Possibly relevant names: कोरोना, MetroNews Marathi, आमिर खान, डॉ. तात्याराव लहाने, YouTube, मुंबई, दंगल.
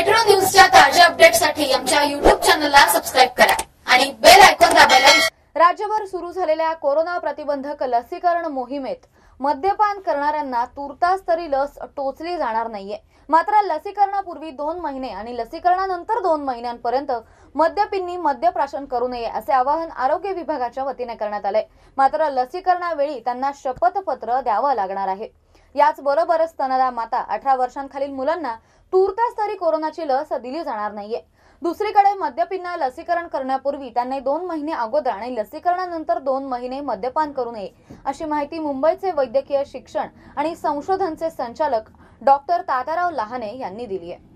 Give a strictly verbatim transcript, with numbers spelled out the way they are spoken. Metro न्यूजच्या ताज्या अपडेटसाठी आमच्या YouTube चॅनलला सबस्क्राइब करा आणि बेल आयकॉन दाबायला. राज्यभर सुरू झालेल्या कोरोना प्रतिबंधक लसीकरण मोहिमेत मद्यपान करणाऱ्यांना तुर्तास तरी लस टोचली जाणार नाहीये. मात्र लसीकरणापूर्वी दोन महिने आणि लसीकरणानंतर दोन महिन्यांपर्यंत मद्यपिंनी मद्यप्राशन करू नये असे आवाहन आरोग्य विभागाच्या वतीने करण्यात आले. मात्र लसीकरणावेळी त्यांना शपथपत्र द्यावं लागणार आहे. याचबरोबर स्तनदा माता अठरा वर्षांखालील मुलांना तुर्तास तरी कोरोनाची लस दिली जाणार नाहीये. दुसरीकडे मद्यपींना लसीकरण करण्यापूर्वी त्यांनी दोन महिने अगोदर आणि लसीकरणानंतर दोन महिने मद्यपान करू नये अशी माहिती मुंबईचे वैद्यकीय शिक्षण आणि संशोधनचे संचालक डॉ. तात्याराव लहाने यांनी दिली आहे.